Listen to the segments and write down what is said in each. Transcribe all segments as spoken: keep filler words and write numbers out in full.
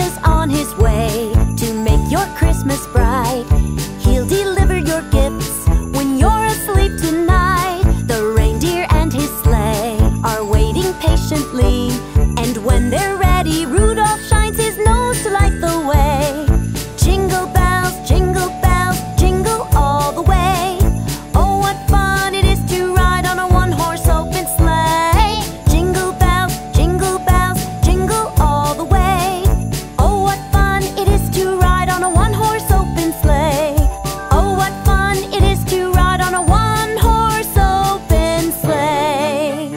Santa's on his way to make your Christmas bright. He'll deliver your gifts when you're asleep tonight. The reindeer and his sleigh are waiting patiently, and when they're ready, Rudolph shines his nose to light the way. Jingle bells, jingle bells, jingle all the way. Oh, what fun it is to ride on a one-horse open sleigh. Jingle bells, jingle bells, jingle all the way. Oh, what fun it is to ride on a one-horse open sleigh. Oh, what fun it is to ride on a one-horse open sleigh.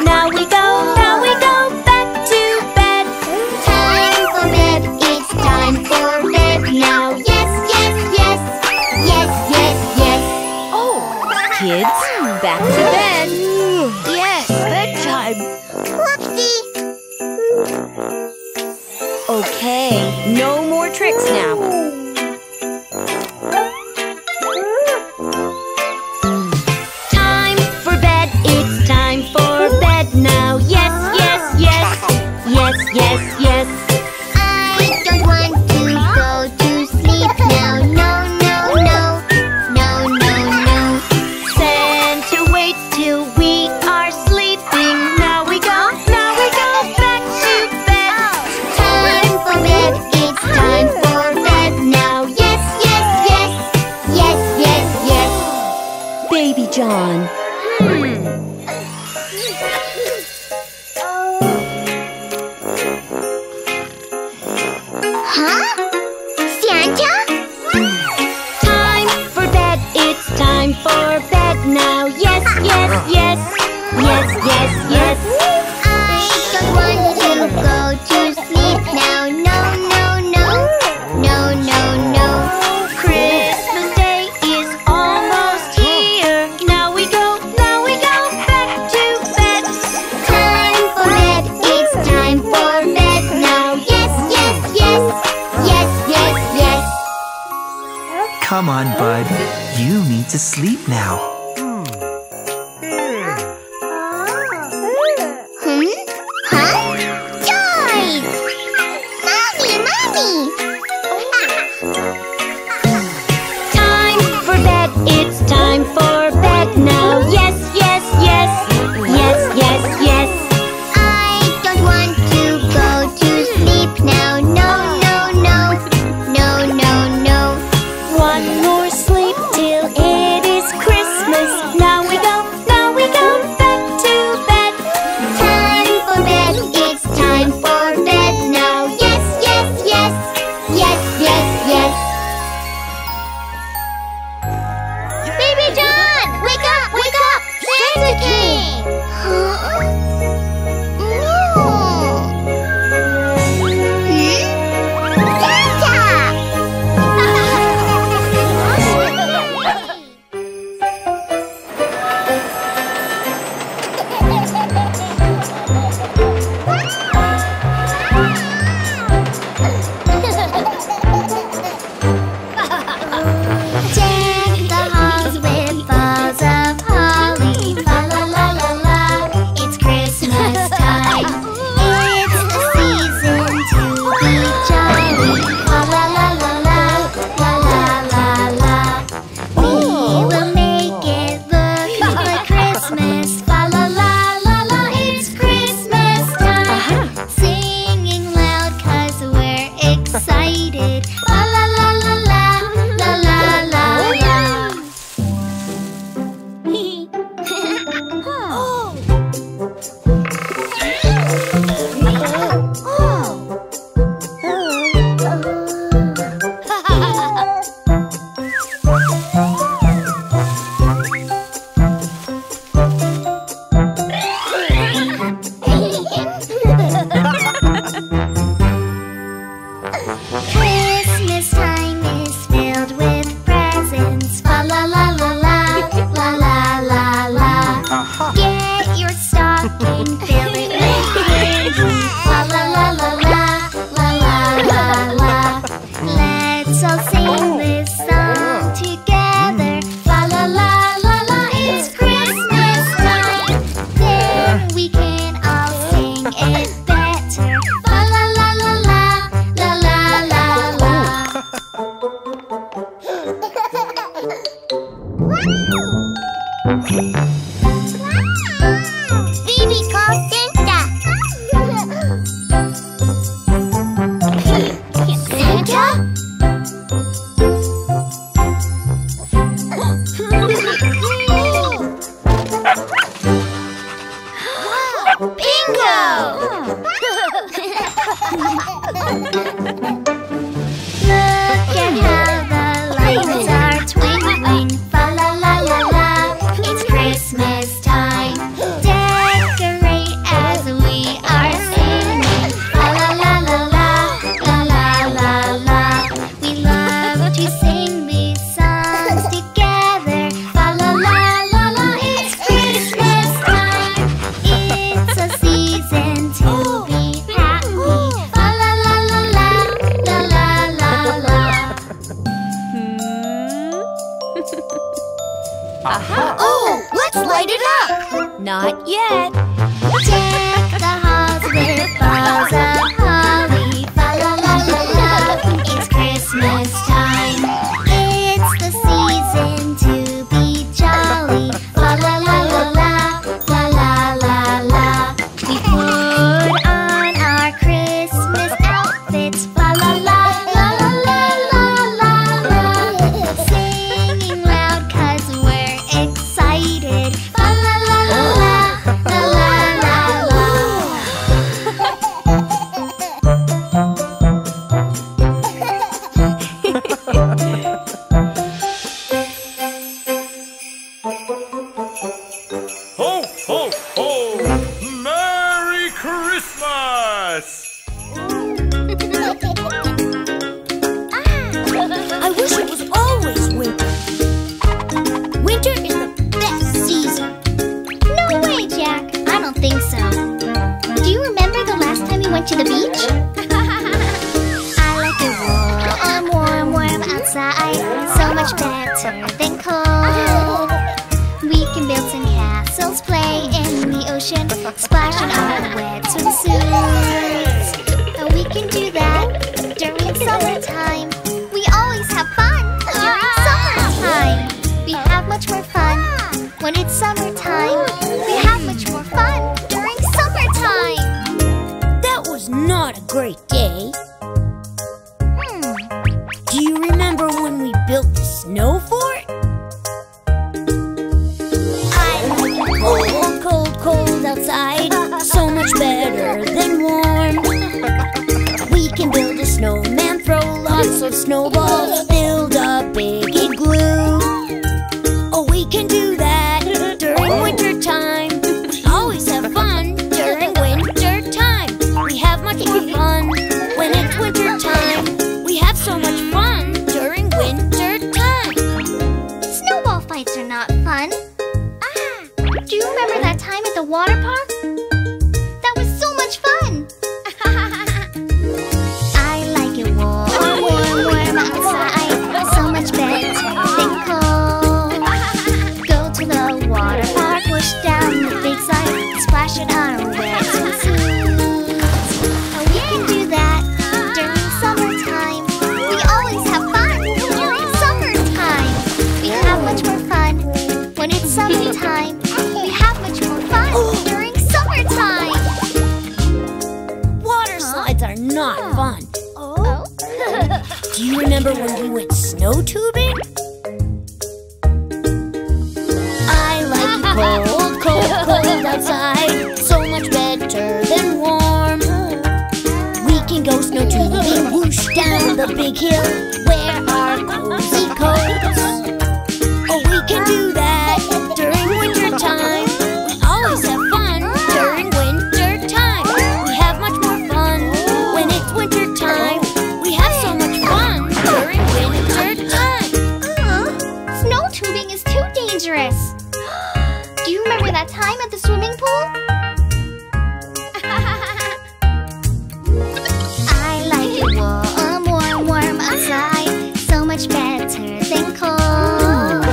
Now we go, now we go back to bed. Time for bed, it's time for bed now. Kids, back to bed. Yes, bedtime. Whoopsie. Okay, no more tricks now. Come on, bud. You need to sleep now. Hmm? Huh? Toys! Mommy, mommy! Time for bed. It's time for bed now. Yes, yes, yes. Yes, yes, yes. I don't want to go to sleep now. No, no, no. No, no, no. One more sleep till it is Christmas. Now we go, now we go back to bed. Time for bed, it's time for bed now. Yes, yes, yes. Yes, yes, yes. Baby John, wake up, wake up. Santa came. Huh? Christmas. Aha! Oh, let's light it up! Not yet. Deck the halls with balls of holly. Fa la la la la. It's Christmas time. It's the season to be jolly. Fa la la la la. La la la la. We put on our Christmas outfits. Fa la la la la la la la la. Singing loud 'cause we're excited. Fa la la la la la la la la. Ho, ho, ho! Merry Christmas! I wish it was always winter. Winter is the best season. No way, Jack. I don't think so. Do you remember the last time you went to the beach? I like the warm, warm, warm outside. So much better than cold. We can build some castles, play in the ocean, splash in our wet swimsuits. Oh, we can do that during summertime. We always have fun during summertime. We have much more fun when it's summertime. We have much more fun during summertime. That was not a great day. Hmm. Do you remember when we built the snow fort? Cold, cold, cold outside. So much better than warm. We can build a snowman, throw lots of snowballs, build a big igloo. Oh, we can do that during winter time. We always have fun during winter time. We have much more fun when it's winter time. We have so much fun during winter time. Snowball fights are not fun. Do you remember that time at the water park? That was so much fun! I like it warm, warm, warm outside. So much better than cold. Go to the water park, push down the big slide, splash in our wet swimsuits. Oh, we can do that during summertime. We always have fun during summertime. We have much more fun when it's summertime. During summertime. Water slides are not fun. Oh. Do you remember when we went snow tubing? I like cold, cold, cold outside. So much better than warm. We can go snow tubing, whoosh down the big hill. Wear our cozy coats. Oh, we can do that during winter time. Do you remember that time at the swimming pool? I like it warm, warm, warm outside. So much better than cold.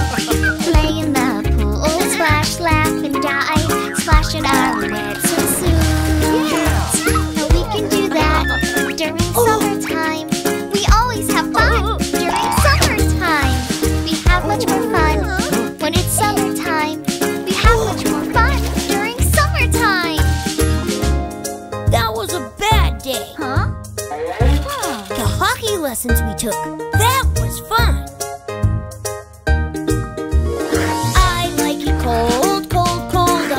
Play in the pool, splash, laugh and dive. Splash in our wet swimsuits. Now we can do that during summertime. We always have fun during summertime. We have much more fun when it's summertime. We have much more fun during summertime. That was a bad day. Huh? The hockey lessons we took, that was fun. I like it cold, cold, cold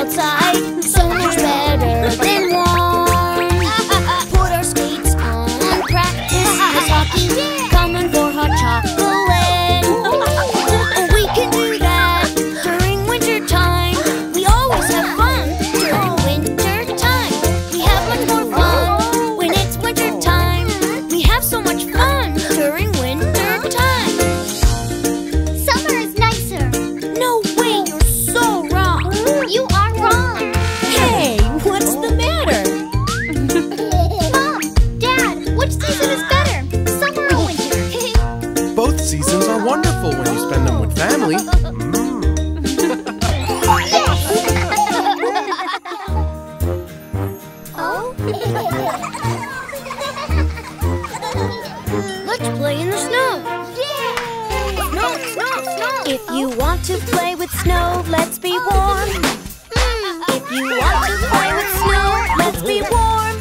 snow, let's be warm. If you want to play with snow, let's be warm.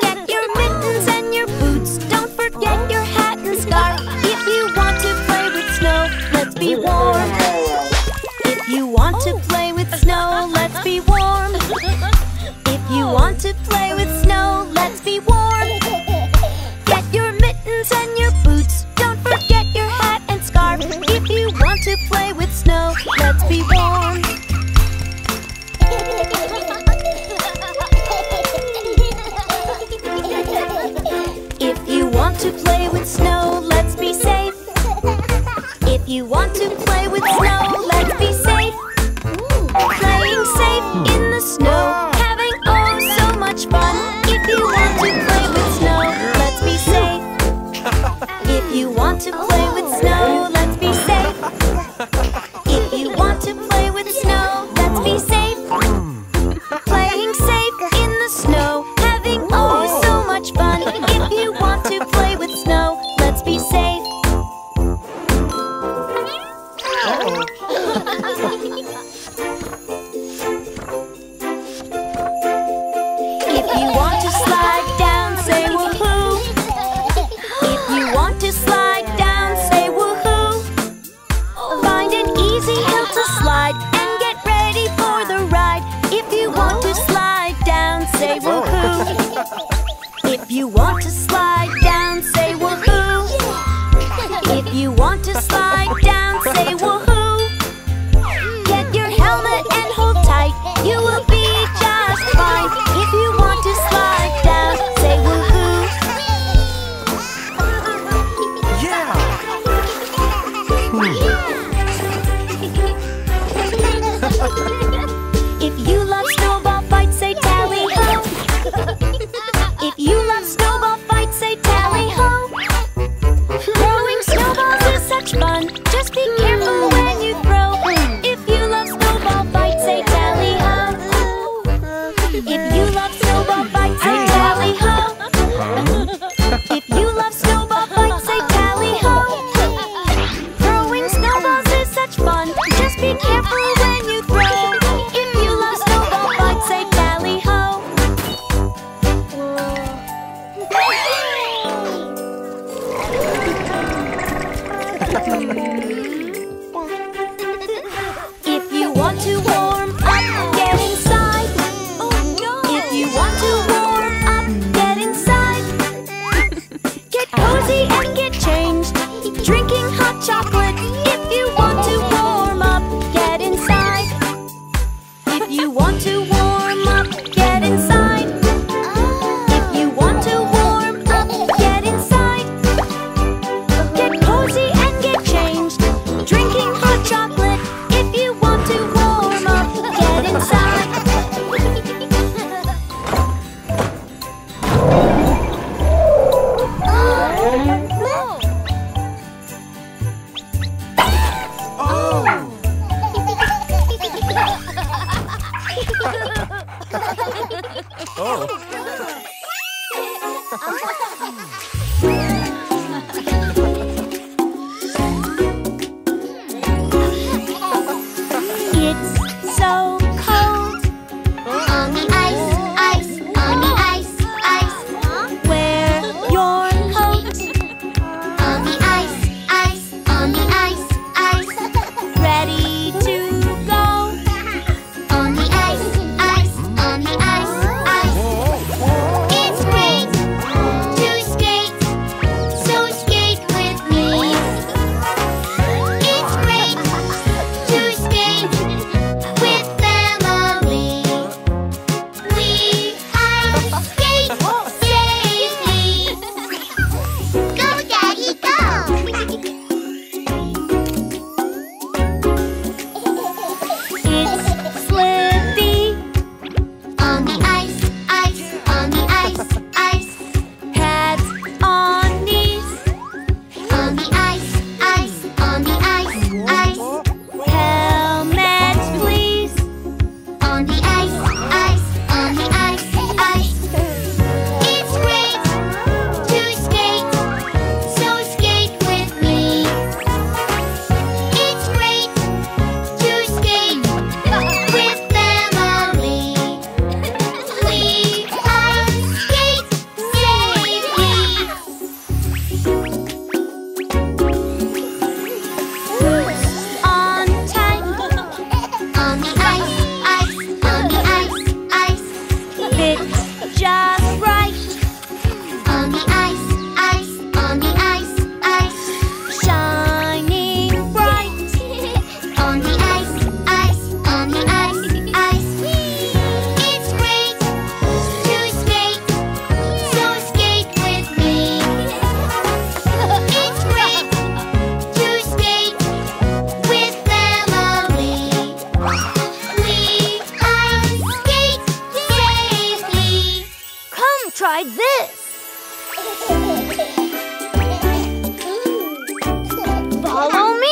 Get your mittens and your boots, don't forget your hat and scarf. If you want to play with snow, let's be warm. If you want to play with snow, let's be warm. If you want to play with snow, let's be warm. Get your mittens and your boots, don't forget your hat and scarf. If you want to play with snow, let's be warm. If you want to play with snow, let's be safe. If you want to play with snow, let's be safe. Playing safe in the snow, having oh so much fun. If you want to play with snow, let's be safe. If you want to play with snow, let's be safe. If you want to play with snow, let's be safe. Playing safe in the snow, having oh so much fun. If you want to play with snow, let's be safe. If you want to slide down, say woohoo. If you want to slide down, say woohoo. Get your helmet and hold tight, you will be just fine. If you want to slide down, say woohoo. Yeah. Hmm. If you love snowball fights, say tally-ho. If you love snowball fights, say tally-ho. Throwing snowballs is such fun, just be careful when you throw. If you love snowball fights, say tally-ho. If you love snowball fights, say tally-ho. If you love snowball fights, say tally-ho. Throwing snowballs is such fun, just be careful when you throw. If you want to warm up, get inside. If you want to warm up, get inside. Get cozy and get changed, drinking hot chocolate. If you want to warm up, get inside. If you want to warm up, get inside. If you want to warm up, get inside. Get cozy and drinking hot chocolate. If you want to warm up, get inside. Oh. Oh. So cold on the ice, ice, on the ice, ice. Wear your coat on the ice, ice, on the ice, ice. Ready to go on the ice, ice, on the ice, ice. It's great to skate, so skate with me. It's great to skate with them. try this. Follow me.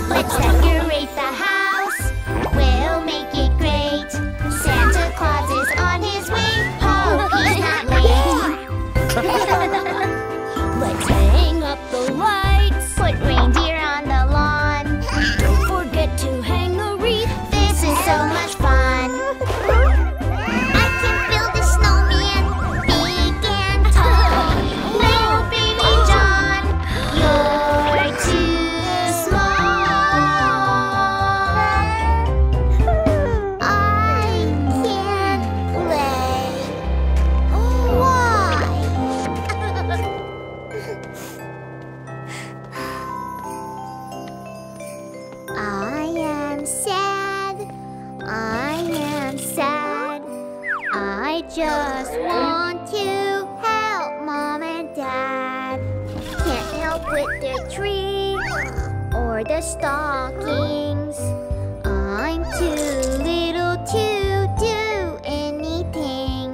Let's decorate Just want to help Mom and Dad. Can't help with the tree or the stockings. I'm too little to do anything.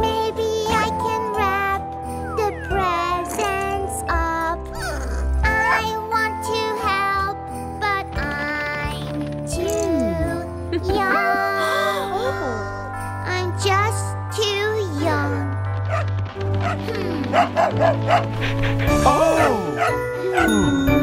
Maybe I can wrap the presents up. I want to help, but I'm too young. I'm just too young. Hmm. Oh! Hmm.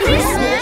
Christmas!